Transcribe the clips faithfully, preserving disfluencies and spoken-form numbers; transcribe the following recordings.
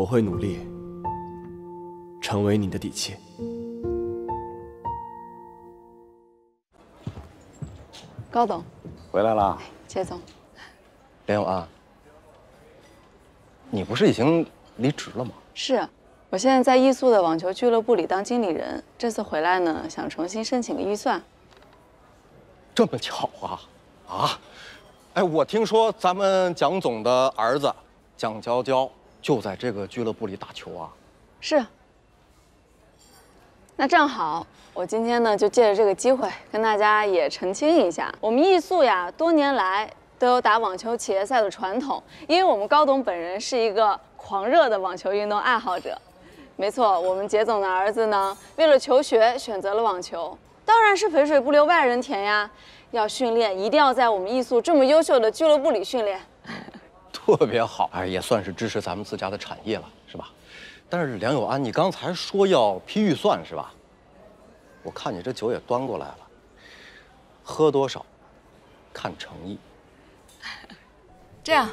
我会努力，成为你的底气。高董，回来了。谢总，连永安，你不是已经离职了吗？是啊，我现在在易速的网球俱乐部里当经理人。这次回来呢，想重新申请个预算。这么巧啊！啊，哎，我听说咱们蒋总的儿子蒋娇娇就在这个俱乐部里打球啊。是。那正好，我今天呢就借着这个机会跟大家也澄清一下，我们易速呀多年来都有打网球企业赛的传统，因为我们高董本人是一个狂热的网球运动爱好者。没错，我们杰总的儿子呢为了求学选择了网球，当然是肥水不流外人田呀。要训练，一定要在我们易速这么优秀的俱乐部里训练，特别好。哎，也算是支持咱们自家的产业了，是吧？但是梁友安，你刚才说要批预算是吧？我看你这酒也端过来了，喝多少，看诚意。这样，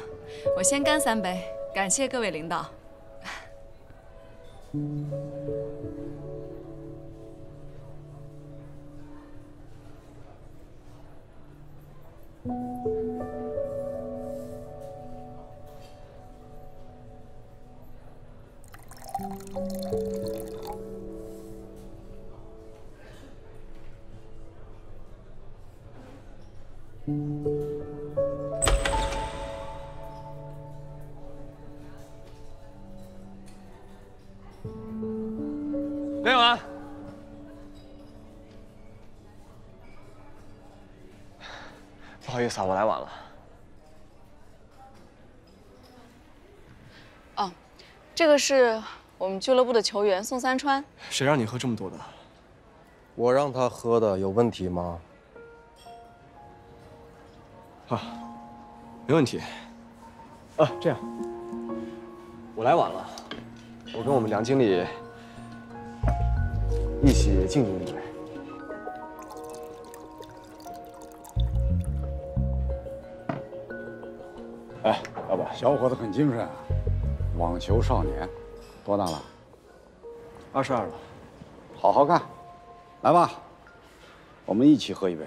我先干三杯，感谢各位领导。梁永安，不好意思啊，我来晚了。哦，这个是我们俱乐部的球员宋三川。谁让你喝这么多的？我让他喝的，有问题吗？啊，没问题。啊，这样，我来晚了，我跟我们梁经理一起敬你一杯。哎，老板，小伙子很精神啊，网球少年，多大了？二十二了。好好干，来吧，我们一起喝一杯。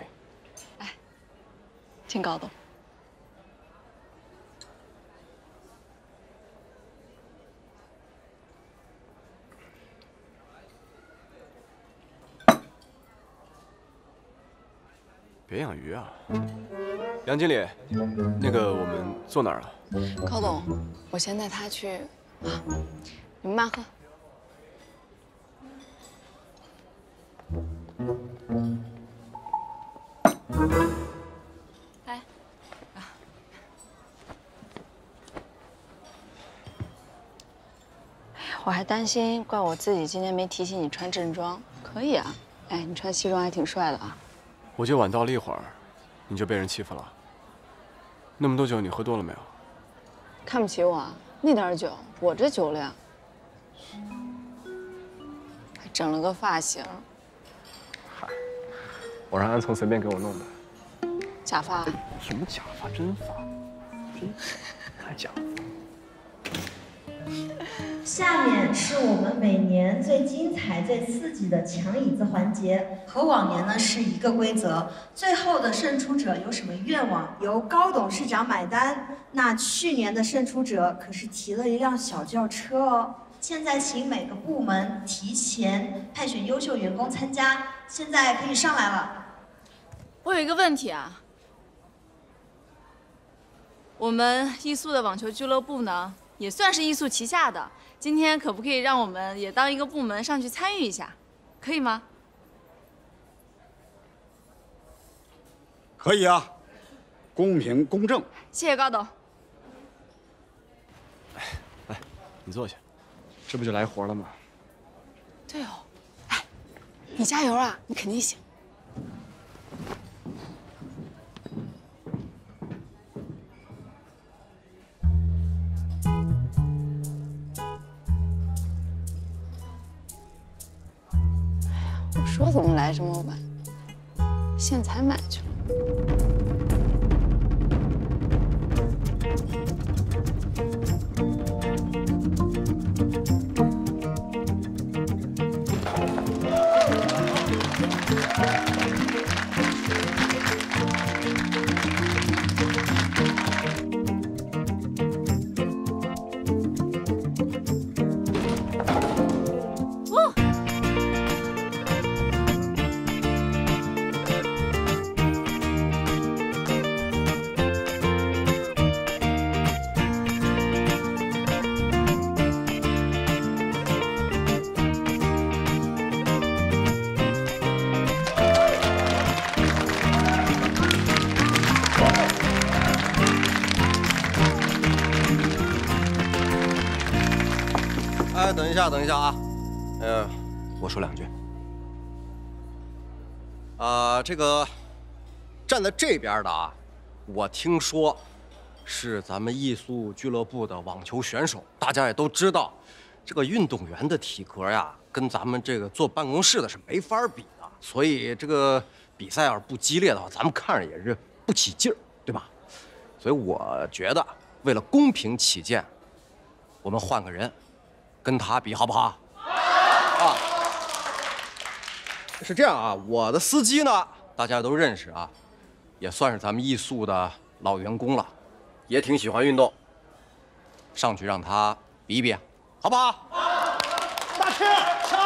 请高董。别养鱼啊！梁经理，那个我们坐哪儿啊？高董，我先带他去啊，你们慢喝。我还担心怪我自己今天没提醒你穿正装，可以啊，哎，你穿西装还挺帅的啊。我就晚到了一会儿，你就被人欺负了。那么多酒你喝多了没有？看不起我啊？那点酒，我这酒量，还整了个发型。嗨，我让安聪随便给我弄的。假发？什么假发？真发？真太假了。下面是我们每年最精彩、最刺激的抢椅子环节，和往年呢是一个规则。最后的胜出者有什么愿望，由高董事长买单。那去年的胜出者可是提了一辆小轿车哦。现在请每个部门提前派选优秀员工参加，现在可以上来了。我有一个问题啊，我们易速的网球俱乐部呢？也算是易速旗下的，今天可不可以让我们也当一个部门上去参与一下，可以吗？可以啊，公平公正。谢谢高董。哎，来，你坐下，这不就来活了吗？对哦，哎，你加油啊，你肯定行。说怎么来这么晚？现采买去了。等一下，等一下啊，呃，我说两句。啊、呃，这个站在这边的啊，我听说是咱们艺宿俱乐部的网球选手，大家也都知道，这个运动员的体格呀，跟咱们这个坐办公室的是没法比的。所以这个比赛要是不激烈的话，咱们看着也是不起劲儿，对吧？所以我觉得，为了公平起见，我们换个人。 跟他比好不好？啊，是这样啊，我的司机呢，大家都认识啊，也算是咱们艺宿的老员工了，也挺喜欢运动。上去让他比一比，好不好？大吃上！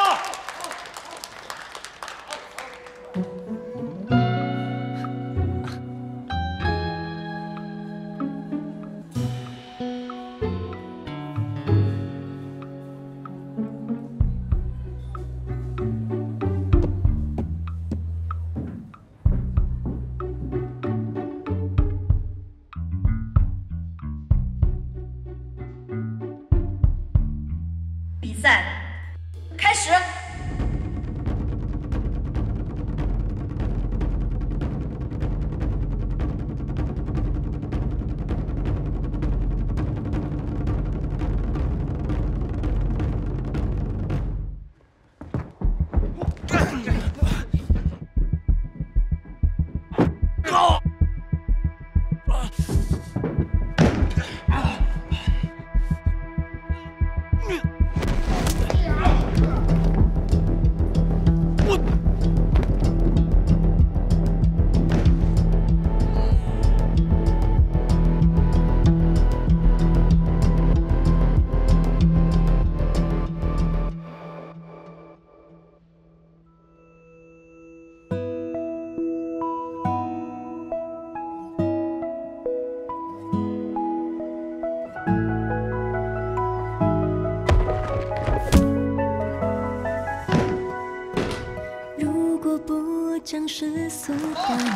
世俗的你，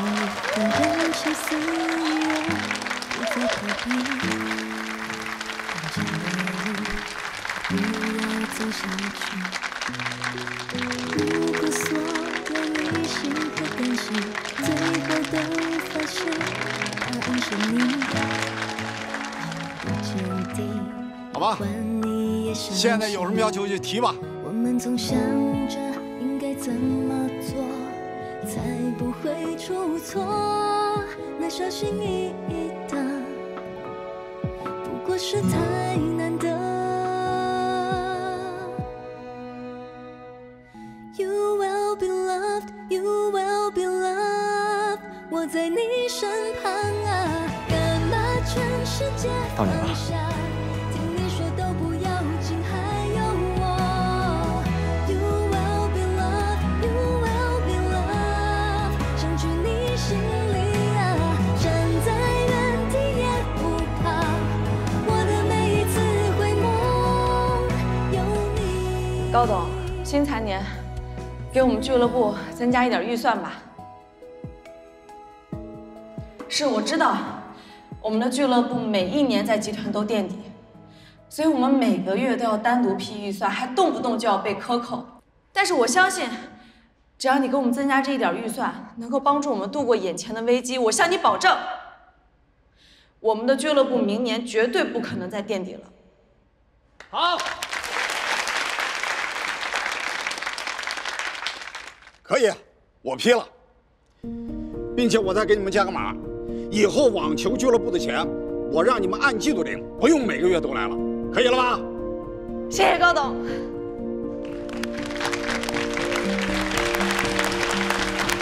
当人去岁月，不再逃避。这路不要走下去。如果所有理性和感性，最后都发现答案是你。坚定。好吧，现在有什么要求就提吧。我们总想着应该怎么做。 才不会出错，那小心翼翼的，不过是太难得。You will be loved, you will be loved， 我在你身旁啊，干嘛全世界放下？听你说都不要紧，还有我。You will be loved, you。 心里啊，站在原地也不怕。我的每一次回眸，有你。高董，新财年给我们俱乐部增加一点预算吧。是，我知道，我们的俱乐部每一年在集团都垫底，所以我们每个月都要单独批预算，还动不动就要被克扣。但是我相信。 只要你给我们增加这一点预算，能够帮助我们度过眼前的危机，我向你保证，我们的俱乐部明年绝对不可能再垫底了。好，可以，我批了，并且我再给你们加个码，以后网球俱乐部的钱，我让你们按季度领，不用每个月都来了，可以了吧？谢谢高董。 Thank you.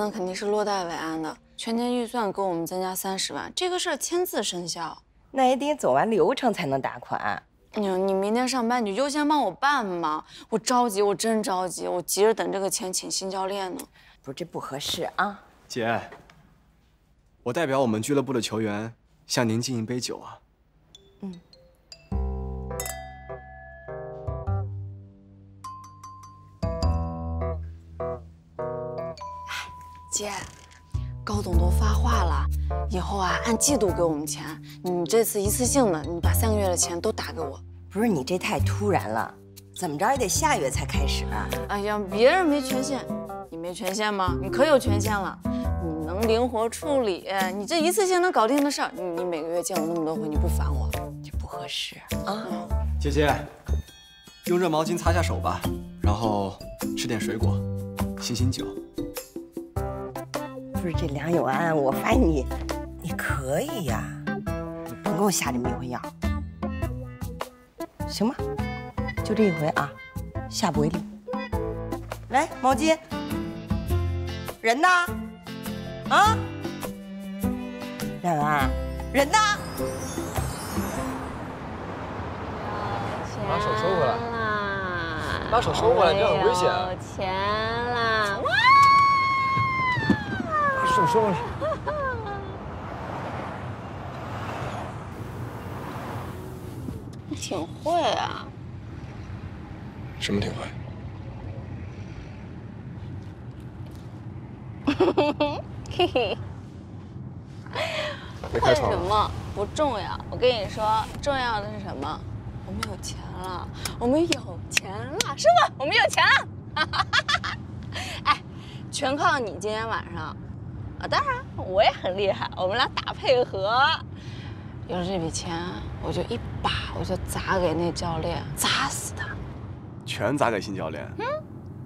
呢肯定是落袋为安的。全年预算给我们增加三十万，这个事儿签字生效，那也得走完流程才能打款。你你明天上班你就优先帮我办嘛，我着急，我真着急，我急着等这个钱请新教练呢。不是这不合适啊，姐，我代表我们俱乐部的球员向您敬一杯酒啊。嗯。 姐，高总都发话了，以后啊按季度给我们钱。你这次一次性的，你把三个月的钱都打给我。不是你这太突然了，怎么着也得下月才开始啊！哎呀，别人没权限，你没权限吗？你可有权限了，你能灵活处理，你这一次性能搞定的事儿，你每个月见我那么多回，你不烦我，这不合适啊！嗯、姐姐，用热毛巾擦下手吧，然后吃点水果，醒醒酒。 不是这梁永安，我发现你，你可以呀、啊！你甭给我下这迷魂药，行吧？就这一回啊，下不为例。来，毛巾，人呢？啊？梁永安，人呢？把手收回来！把手收回来，这很危险。有钱啦！ 手收回来。你挺会啊。什么挺会？嘿嘿。会什么不重要，我跟你说，重要的是什么？我们有钱了，我们有钱了，是吧？我们有钱了。哎，全靠你今天晚上。 啊，当然我也很厉害，我们俩打配合。有了这笔钱，我就一把我就砸给那教练，砸死他，全砸给新教练。嗯，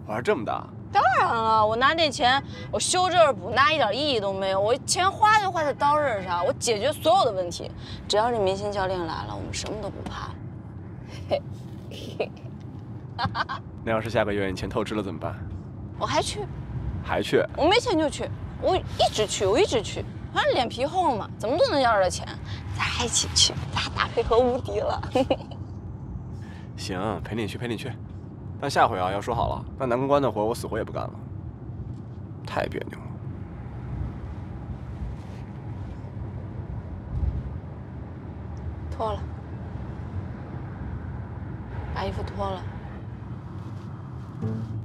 玩这么大？当然了，我拿这钱，我修这儿补那，一点意义都没有。我钱花就花在刀刃上，我解决所有的问题。只要这明星教练来了，我们什么都不怕。嘿嘿，哈哈。那要是下个月你钱透支了怎么办？我还去，还去？我没钱就去。 我一直去，我一直去，反正脸皮厚嘛，怎么都能要着钱。咱一起去，咱打配合无敌了。行，陪你去，陪你去。但下回啊，要说好了，那南公关的活我死活也不干了，太别扭了。脱了，把衣服脱了。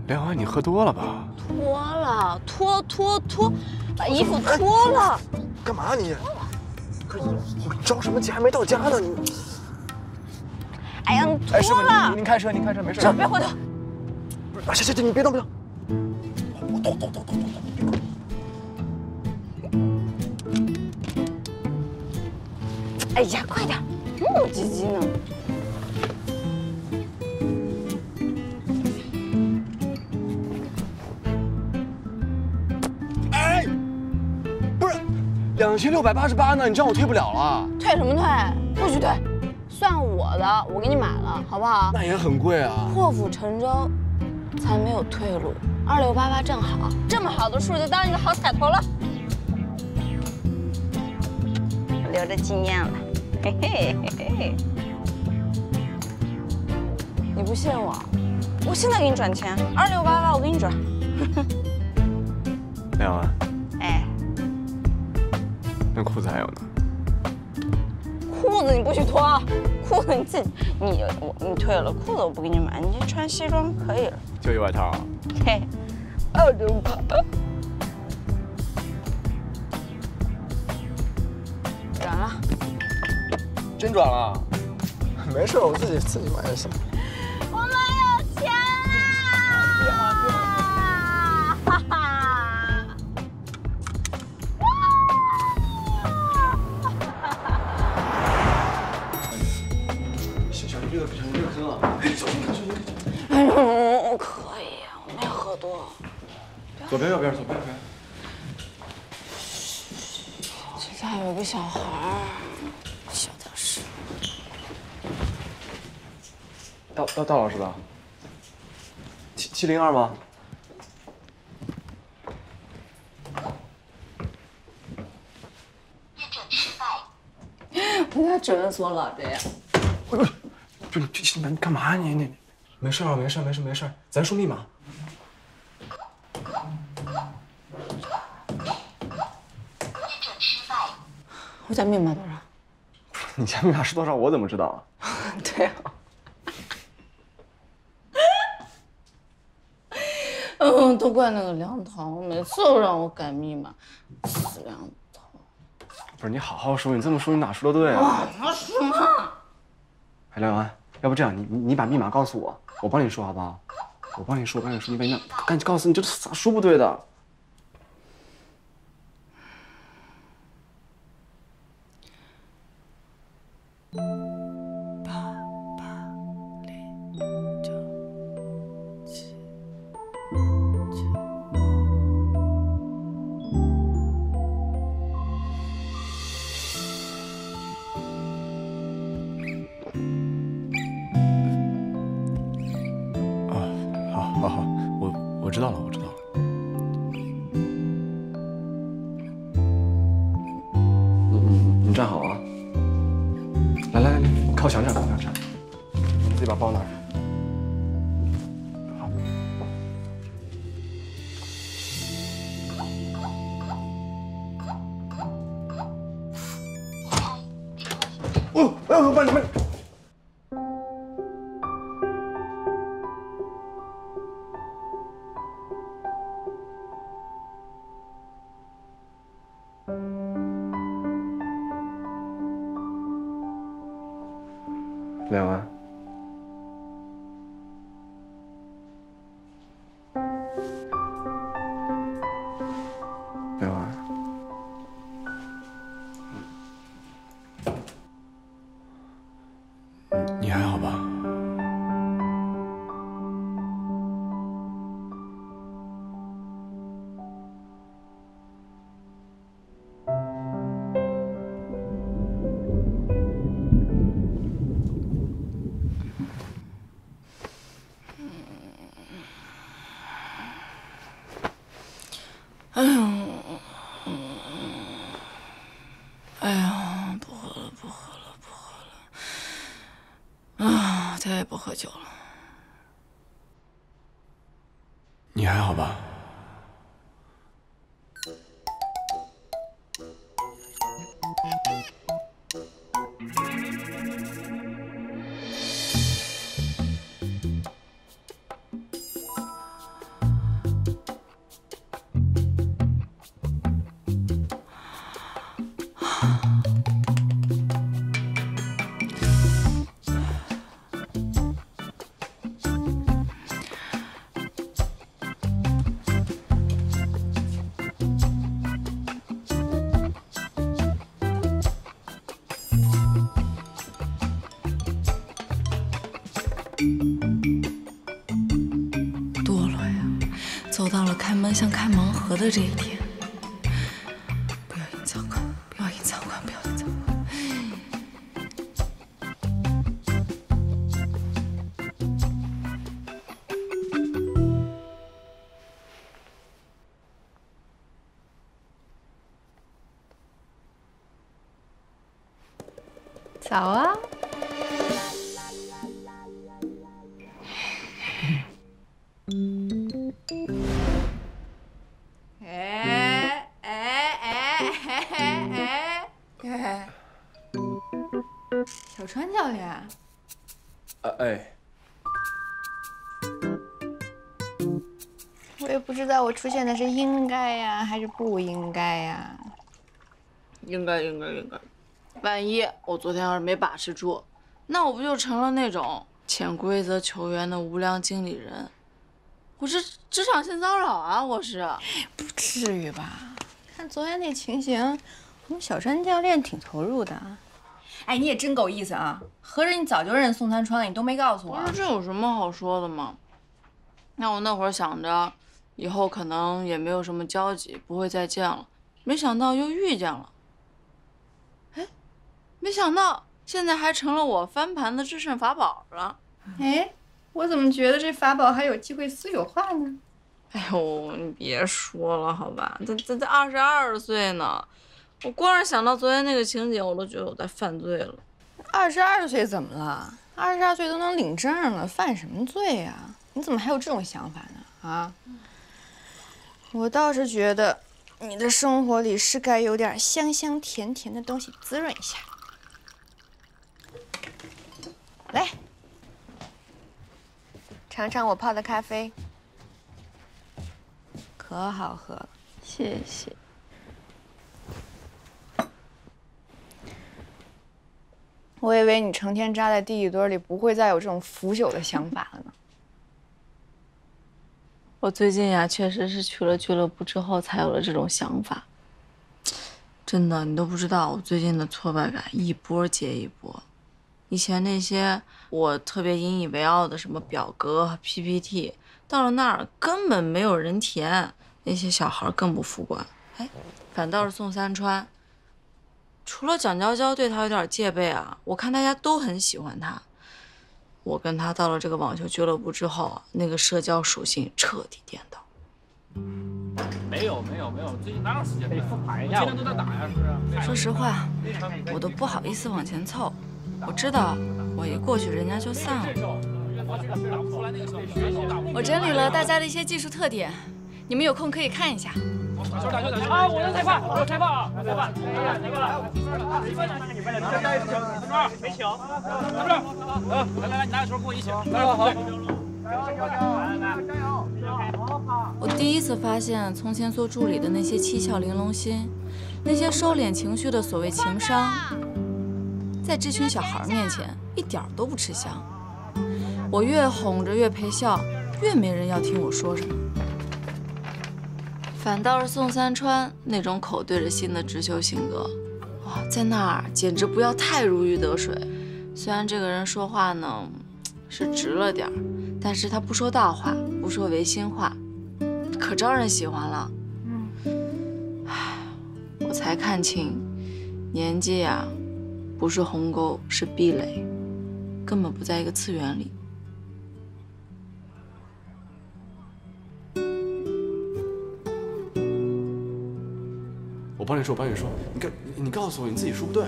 梁安，你喝多了吧？ 脱了，脱脱脱，把衣服脱了。干嘛你？我着什么急？还没到家呢你。哎呀，脱了！您开车，您开车，没事。别回头。不是，行行行，你别动，别动。我动动动动动，别动。哎呀，快点，磨叽叽呢。 两千六百八十八呢，你这样我退不了了。退什么退？不许退，算我的，我给你买了，好不好？那也很贵啊。破釜沉舟，才没有退路。二六八八正好，这么好的数就当一个好彩头了，留着纪念了。嘿嘿嘿嘿。你不信我？我现在给你转钱，二六八八我给你转。梁安。哎。 那裤子还有呢？裤子你不许脱，裤子你自己，你我你退了，裤子我不给你买，你穿西装可以了。就一外套啊？嘿，二六八。转了，真转了？没事，我自己自己买就行。我们有钱啦！哈哈。 哎呦，我可以，我没喝多。左边，右边，左边，右边。这家有个小孩儿，小点声。到到到老师了。七七零二吗？指纹锁老这样。哎呦，不是你你干嘛你你？没事啊，没事没事没事，咱输密码。 我家密码多少？不是你家密码是多少？我怎么知道啊？对啊。嗯，都怪那个梁桃，每次都让我改密码。死梁桃！不是你好好说，你这么说你哪说的对啊？我说嘛。哎，梁永安，要不这样，你你把密码告诉我，我帮你说好不好？我帮你说，我帮你说，你把密码赶紧告诉你，这咋说不对的？ 梁安，梁安，你你还好吧？喝酒了，你还好吧？像开盲盒的这一天，不要隐藏款，不要隐藏款，不要隐藏款。早啊！我出现的是应该呀，还是不应该呀？应该，应该，应该。万一我昨天要是没把持住，那我不就成了那种潜规则球员的无良经理人？我是职场性骚扰啊！我是，不至于吧？看昨天那情形，我们小川教练挺投入的啊。哎，你也真够意思啊！合着你早就认宋三川了，你都没告诉我。不是，这有什么好说的吗？那我那会儿想着。 以后可能也没有什么交集，不会再见了。没想到又遇见了，哎，没想到现在还成了我翻盘的制胜法宝了。哎，我怎么觉得这法宝还有机会私有化呢？哎呦，你别说了，好吧，这这这二十二岁呢，我光是想到昨天那个情景，我都觉得我在犯罪了。二十二岁怎么了？二十二岁都能领证了，犯什么罪呀、啊？你怎么还有这种想法呢？啊？我倒是觉得你的生活里是该有点香香甜甜的东西滋润一下。来，尝尝我泡的咖啡，可好喝了。谢谢。 我以为你成天扎在地里堆里，不会再有这种腐朽的想法了呢。我最近呀、啊，确实是去了俱乐部之后才有了这种想法。真的，你都不知道，我最近的挫败感一波接一波。以前那些我特别引以为傲的什么表格、P P T， 到了那儿根本没有人填，那些小孩更不服管。哎，反倒是宋三川。 除了蒋娇娇对他有点戒备啊，我看大家都很喜欢他。我跟他到了这个网球俱乐部之后啊，那个社交属性彻底颠倒。没有没有没有，最近哪有时间？可以复盘一下。今天都在打呀，是不是？说实话，我都不好意思往前凑。我知道，我一过去人家就散了。我整理了大家的一些技术特点，你们有空可以看一下。 啊！我是裁判，我是裁判啊！裁判，哎呀，那个，你们两个，你们两个，带球，没球，不是，啊，来来来，你拿球跟我一起，来，好，来来，加油，我第一次发现从前做助理的那些七窍玲珑心，那些收敛情绪的所谓情商，在这群小孩面前一点都不吃香。我越哄着越陪笑，越没人要听我说什么。 反倒是宋三川那种口对着心的直球性格，哇，在那儿简直不要太如鱼得水。虽然这个人说话呢是直了点儿，但是他不说大话，不说违心话，可招人喜欢了。嗯，唉，我才看清，年纪呀、啊，不是鸿沟，是壁垒，根本不在一个次元里。 我帮你说，我帮你说，你告你告诉我，你自己说不对。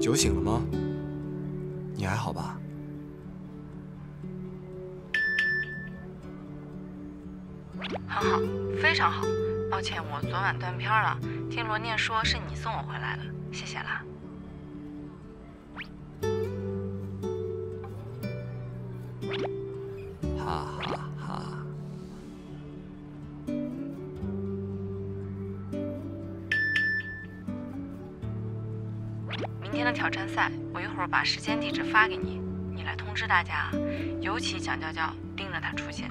酒醒了吗？你还好吧？很好，非常好。抱歉，我昨晚断片了。听罗念说是你送我回来的，谢谢啦。哈哈哈！明天的挑战赛，我一会儿把时间地址发给你，你来通知大家啊，尤其蒋娇娇，盯着她出现。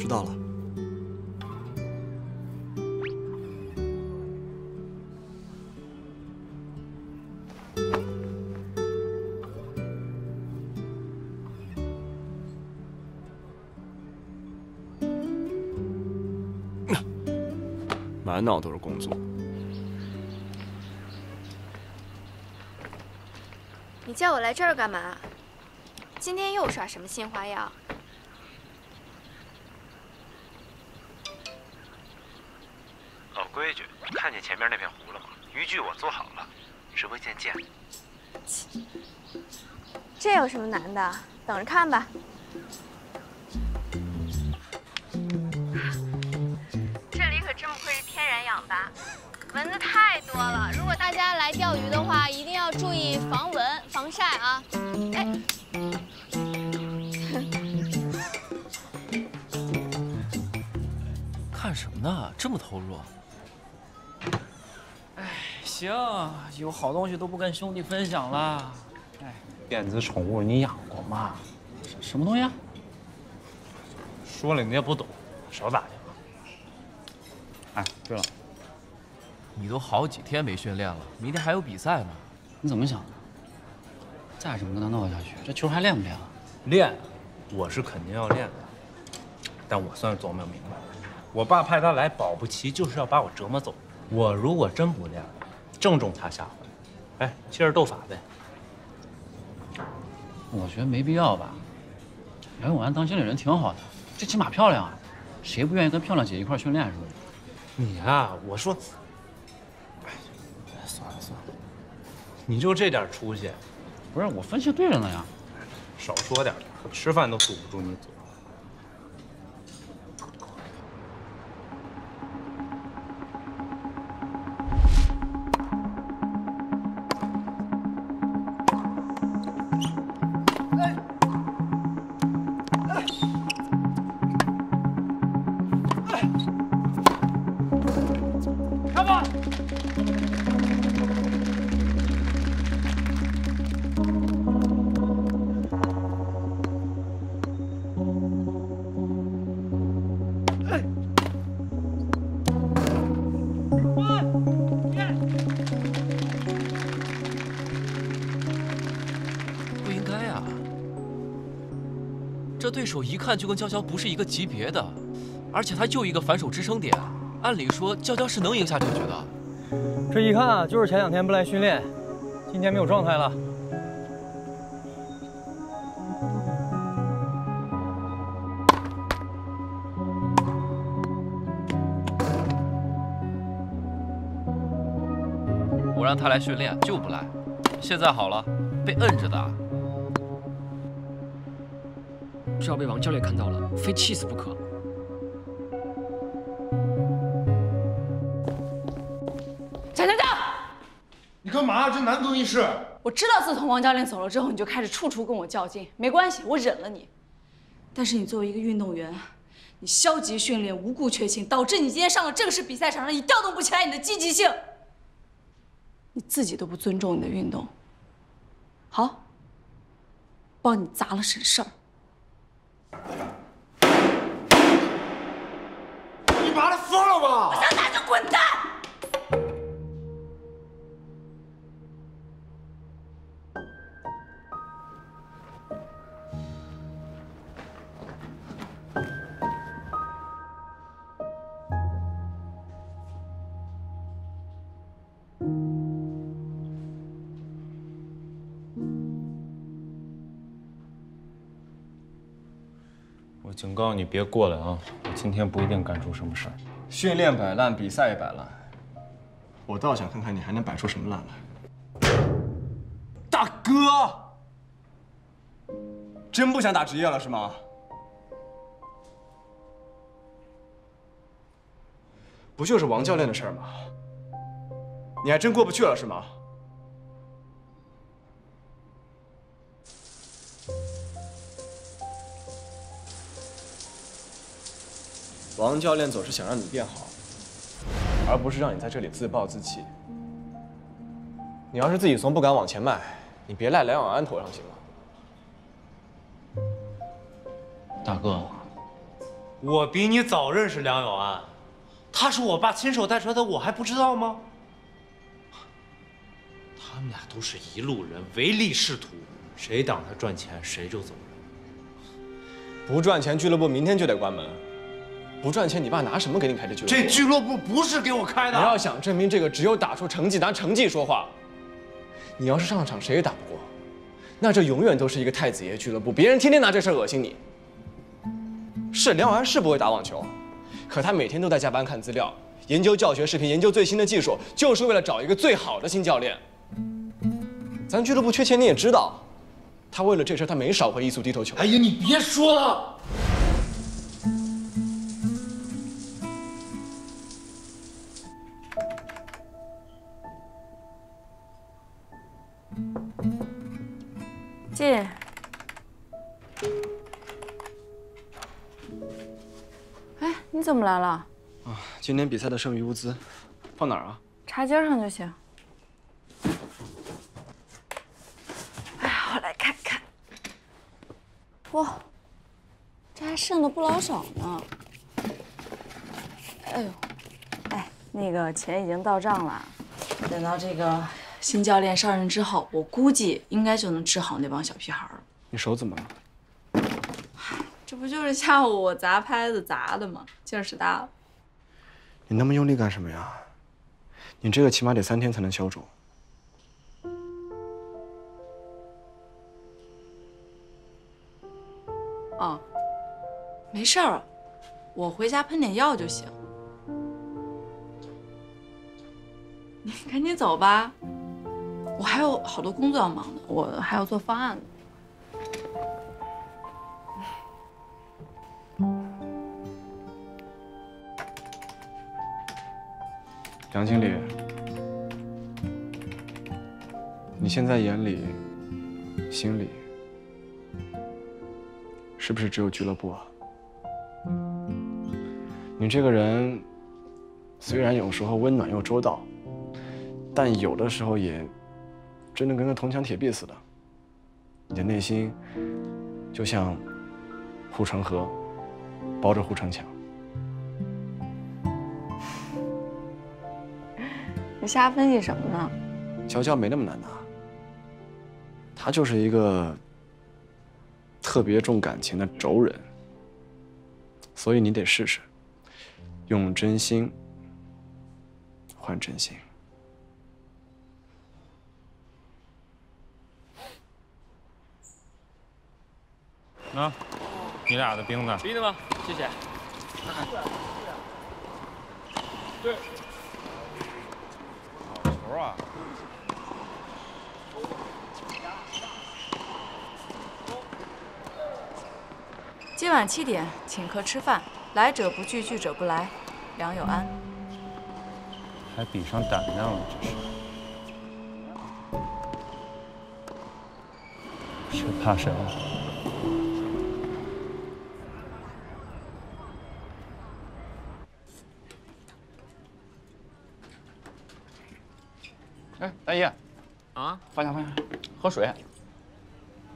知道了。满脑都是工作。你叫我来这儿干嘛？今天又耍什么新花样？老规矩，看见前面那片湖了吗？渔具我做好了，只会见见。这有什么难的？等着看吧。 蚊子太多了，如果大家来钓鱼的话，一定要注意防蚊、防晒啊！哎，看什么呢？这么投入？哎，行，有好东西都不跟兄弟分享了。哎，电子宠物你养过吗？什么东西啊？说了你也不懂，少打听。 哎，对了，你都好几天没训练了，明天还有比赛呢，你怎么想的？再这么跟他闹下去，这球还练不练了？练，我是肯定要练的，但我算是琢磨明白了，我爸派他来，保不齐就是要把我折磨走。我如果真不练了，正中他下怀。哎，接着斗法呗。我觉得没必要吧。梁永安当经理人挺好的，这起码漂亮啊，谁不愿意跟漂亮姐一块训练是不是？你啊，我说，哎，算了算了，你就这点出息。 不是我分析对着呢呀，少说点，吃饭都堵不住你嘴。哎哎哎！开吧。 对手一看就跟娇娇不是一个级别的，而且他就一个反手支撑点，按理说娇娇是能赢下这局的。这一看啊，就是前两天不来训练，今天没有状态了。我让他来训练就不来，现在好了，被摁着打。 不要被王教练看到了，非气死不可。贾家教，你干嘛？这男更衣室。我知道，自从王教练走了之后，你就开始处处跟我较劲。没关系，我忍了你。但是你作为一个运动员，你消极训练，无故缺勤，导致你今天上了正式比赛场上，你调动不起来你的积极性。你自己都不尊重你的运动。好，帮你砸了省事儿。 你把他放了吧！我想打就滚蛋！我警告你，别过来啊！我今天不一定干出什么事儿。训练摆烂，比赛也摆烂，我倒想看看你还能摆出什么烂来。大哥，真不想打职业了是吗？不就是王教练的事儿吗？你还真过不去了是吗？ 王教练总是想让你变好，而不是让你在这里自暴自弃。你要是自己怂，不敢往前迈，你别赖梁永安头上行吗？大哥，我比你早认识梁永安，他是我爸亲手带出来的，我还不知道吗？他们俩都是一路人，唯利是图，谁挡他赚钱，谁就走人。不赚钱，俱乐部明天就得关门。 不赚钱，你爸拿什么给你开这俱乐部？这俱乐部不是给我开的。你要想证明这个，只有打出成绩，拿成绩说话。你要是上场谁也打不过，那这永远都是一个太子爷俱乐部，别人天天拿这事儿恶心你。是梁永安是不会打网球，可他每天都在加班看资料，研究教学视频，研究最新的技术，就是为了找一个最好的新教练。咱俱乐部缺钱你也知道，他为了这事他没少回一速低头球。哎呀，你别说了。 进。哎，你怎么来了？啊，今天比赛的剩余物资，放哪儿啊？茶几上就行。哎，我来看看。哇，这还剩的不老少呢。哎呦，哎，那个钱已经到账了，等到这个新教练上任之后，我估计应该就能治好那帮小屁孩儿。你手怎么了？这不就是下午我砸拍子砸的吗？劲儿使大了。你那么用力干什么呀？你这个起码得三天才能消肿。 哦，没事儿，我回家喷点药就行。你赶紧走吧，我还有好多工作要忙呢，我还要做方案呢。杨经理，你现在眼里、心里。 是不是只有俱乐部啊？你这个人虽然有时候温暖又周到，但有的时候也真的跟个铜墙铁壁似的。你的内心就像护城河，包着护城墙。你瞎分析什么呢？乔乔没那么难拿，他就是一个。 特别重感情的轴人，所以你得试试，用真心换真心。啊，你俩的冰呢？冰的吗？谢谢。对，好球啊！ 今晚七点请客吃饭，来者不拒，拒者不来。梁友安，还比上胆量了，这是。谁怕谁了？哎，大爷，啊，放下放下，喝水。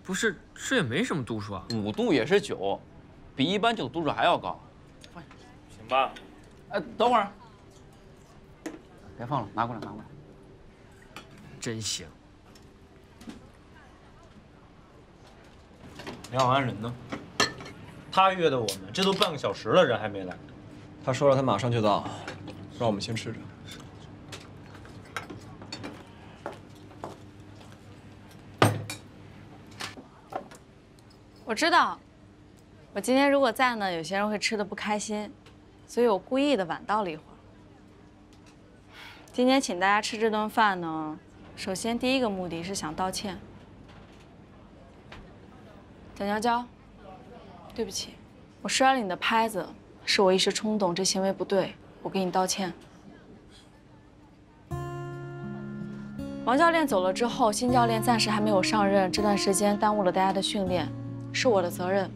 不是，这也没什么度数啊，五度也是酒。 比一般酒度数还要高，行吧？哎，等会儿，别放了，拿过来，拿过来。真行。梁小安人呢？他约的我们，这都半个小时了，人还没来。他说了，他马上就到，让我们先吃着。我知道。 我今天如果在呢，有些人会吃的不开心，所以我故意的晚到了一会儿。今天请大家吃这顿饭呢，首先第一个目的是想道歉。蒋娇娇，对不起，我摔了你的拍子，是我一时冲动，这行为不对，我给你道歉。王教练走了之后，新教练暂时还没有上任，这段时间耽误了大家的训练，是我的责任。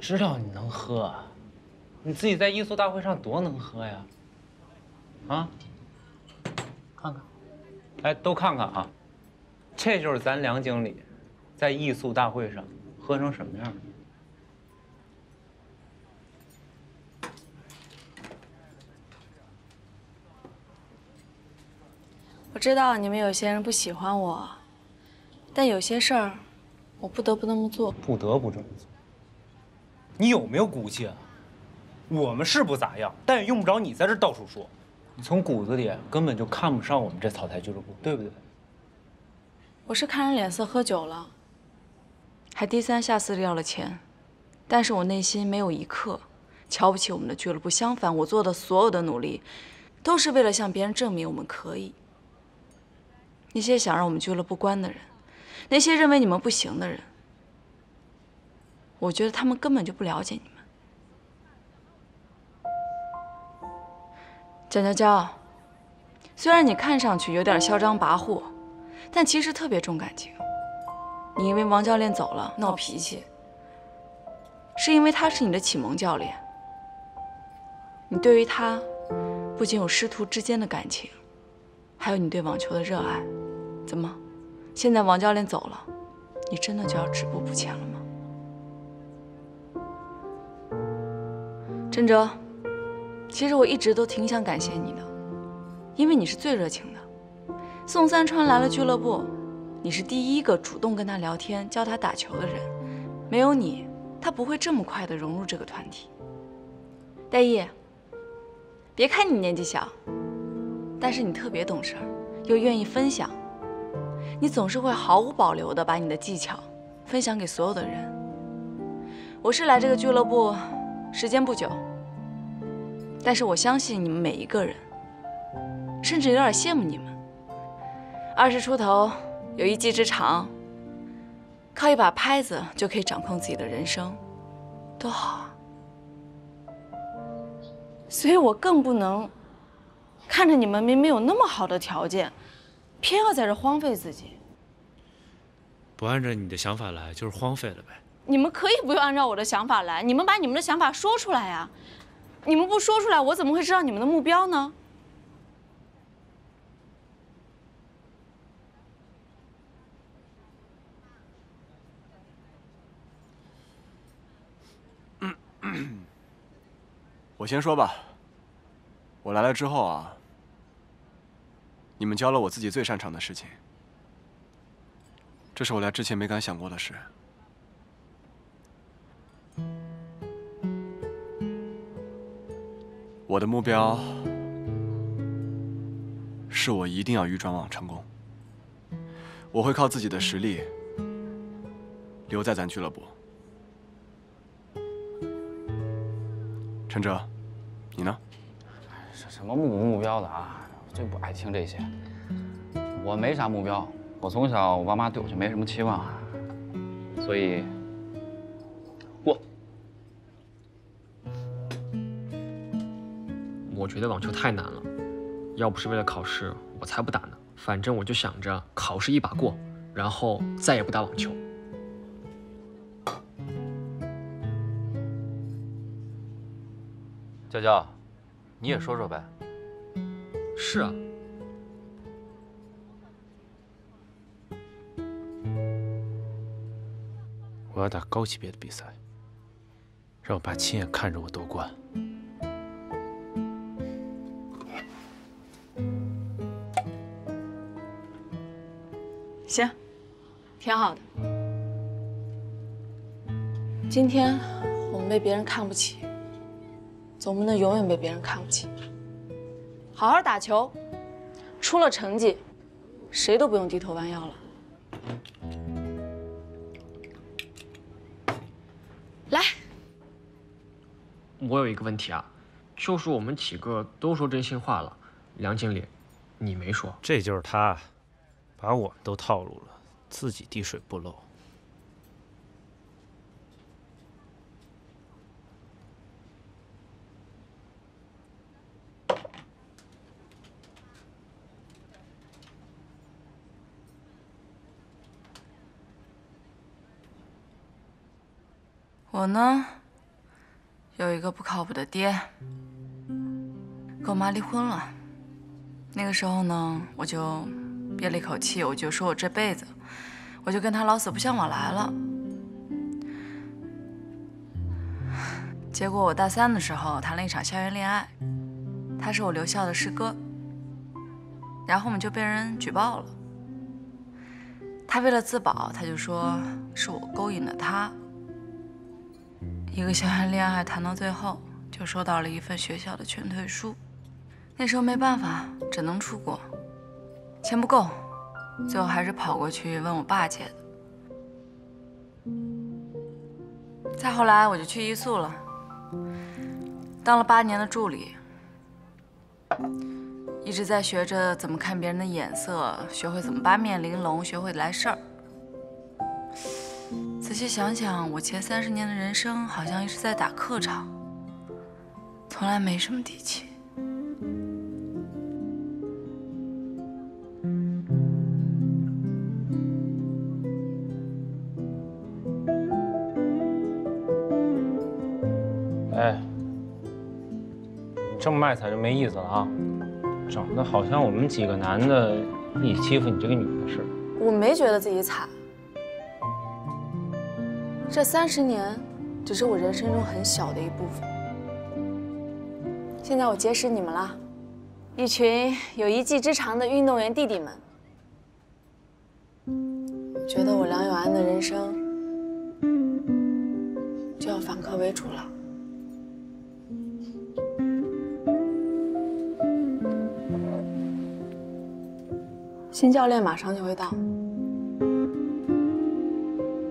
知道你能喝、啊，你自己在艺术大会上多能喝呀！啊，看看，哎，都看看啊，这就是咱梁经理在艺术大会上喝成什么样。我知道你们有些人不喜欢我，但有些事儿我不得不那么做，不得不这么做。 你有没有骨气啊？我们是不咋样，但也用不着你在这到处说。你从骨子里根本就看不上我们这草台俱乐部，对不对？我是看人脸色喝酒了，还低三下四的要了钱，但是我内心没有一刻瞧不起我们的俱乐部。相反，我做的所有的努力，都是为了向别人证明我们可以。那些想让我们俱乐部关的人，那些认为你们不行的人。 我觉得他们根本就不了解你们。蒋娇娇，虽然你看上去有点嚣张跋扈，但其实特别重感情。你因为王教练走了闹脾气，是因为他是你的启蒙教练。你对于他不仅有师徒之间的感情，还有你对网球的热爱。怎么，现在王教练走了，你真的就要止步不前了吗？振哲，其实我一直都挺想感谢你的，因为你是最热情的。宋三川来了俱乐部，你是第一个主动跟他聊天、教他打球的人，没有你，他不会这么快的融入这个团体。戴毅，别看你年纪小，但是你特别懂事儿，又愿意分享。你总是会毫无保留的把你的技巧分享给所有的人。我是来这个俱乐部时间不久，但是我相信你们每一个人，甚至有点羡慕你们。二十出头，有一技之长，靠一把拍子就可以掌控自己的人生，多好啊！所以我更不能看着你们明明有那么好的条件，偏要在这荒废自己。不按照你的想法来，就是荒废了呗。你们可以不用按照我的想法来，你们把你们的想法说出来呀！你们不说出来，我怎么会知道你们的目标呢？ 我先说吧，我来了之后啊，你们教了我自己最擅长的事情，这是我来之前没敢想过的事。我的目标是我一定要鱼转网成功，我会靠自己的实力留在咱俱乐部。 陈哲，你呢？什么目不目标的啊？我最不爱听这些。我没啥目标，我从小我爸妈对我就没什么期望，所以我我觉得网球太难了，要不是为了考试，我才不打呢。反正我就想着考试一把过，然后再也不打网球。 娇娇，你也说说呗。是啊。我要打高级别的比赛，让我爸亲眼看着我夺冠。行，挺好的。今天我们被别人看不起。 总不能永远被别人看不起。好好打球，出了成绩，谁都不用低头弯腰了。来，我有一个问题啊，就是我们几个都说真心话了，梁经理，你没说。这就是他，把我们都套路了，自己滴水不漏。 我呢，有一个不靠谱的爹，跟我妈离婚了。那个时候呢，我就憋了一口气，我就说我这辈子，我就跟他老死不相往来了。结果我大三的时候谈了一场校园恋爱，他是我留校的师哥，然后我们就被人举报了。他为了自保，他就说是我勾引了他。 一个校园恋爱谈到最后，就收到了一份学校的劝退书。那时候没办法，只能出国，钱不够，最后还是跑过去问我爸借的。再后来，我就去艺宿了，当了八年的助理，一直在学着怎么看别人的眼色，学会怎么八面玲珑，学会来事儿。 仔细想想，我前三十年的人生好像一直在打客场，从来没什么底气。哎，这么卖惨就没意思了啊！整的好像我们几个男的一起欺负你这个女的似的。我没觉得自己惨，这三十年只是我人生中很小的一部分。现在我结识你们了，一群有一技之长的运动员弟弟们。我觉得我梁友安的人生就要反客为主了。 新教练马上就会到，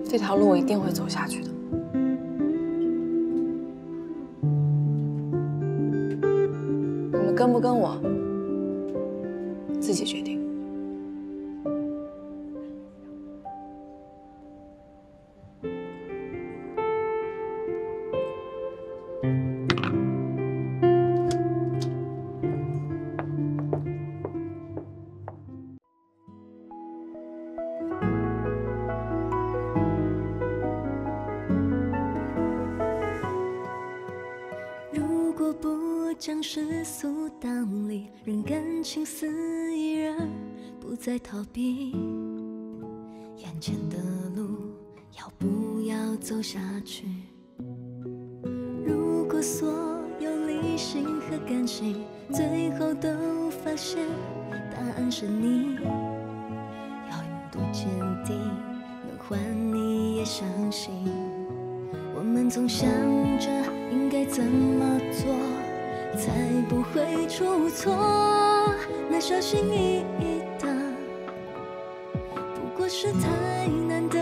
这条路我一定会走下去的。你们跟不跟我，自己决定。在逃避眼前的路，要不要走下去？如果所有理性和感性最后都发现答案是你，要有多坚定，能换你也相信？我们总想着应该怎么做，才不会出错，那小心翼翼。 是太难得。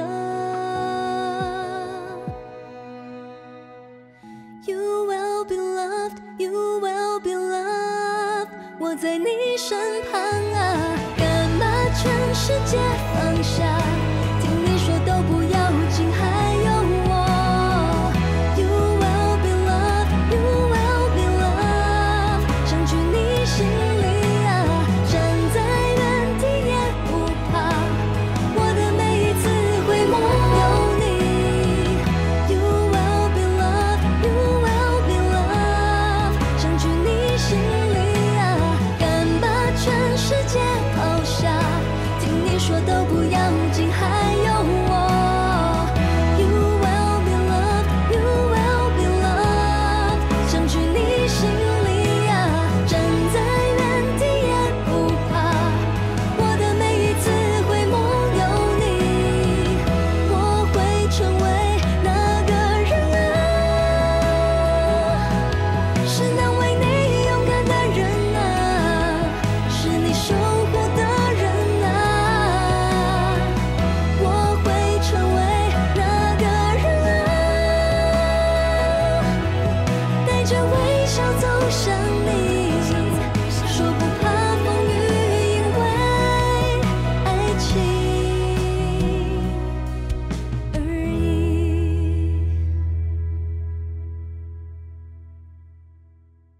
You will be loved, you will be loved。我在你身旁啊，干嘛全世界放下？